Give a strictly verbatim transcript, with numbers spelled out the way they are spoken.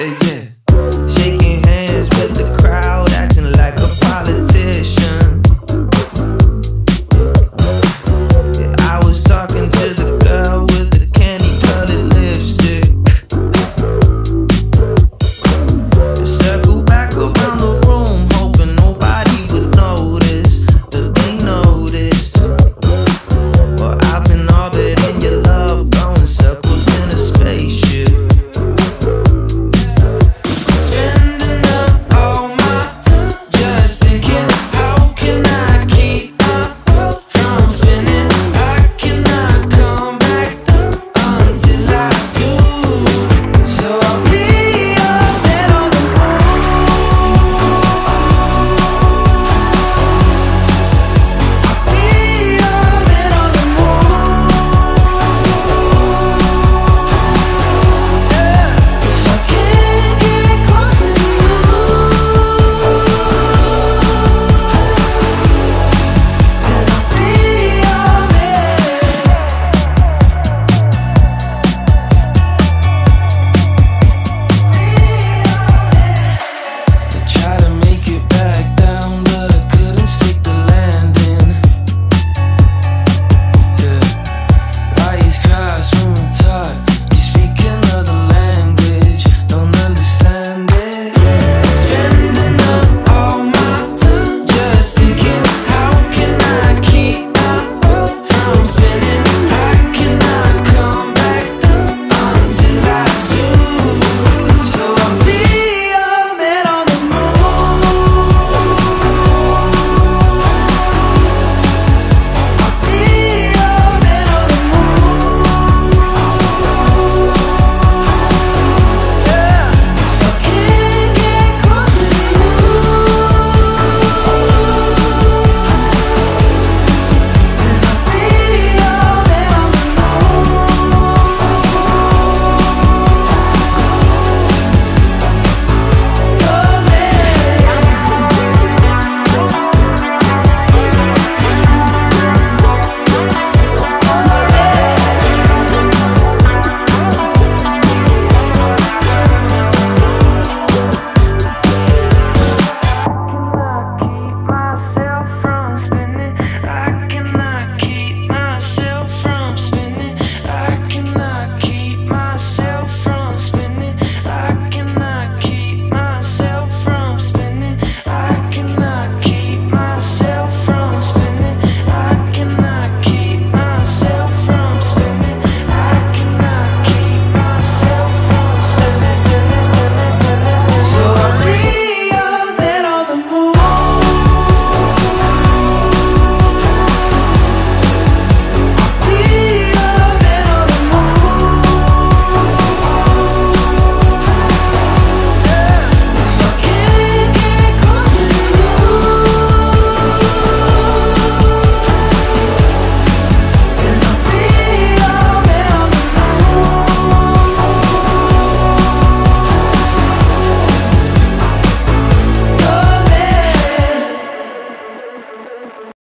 yeah, yeah.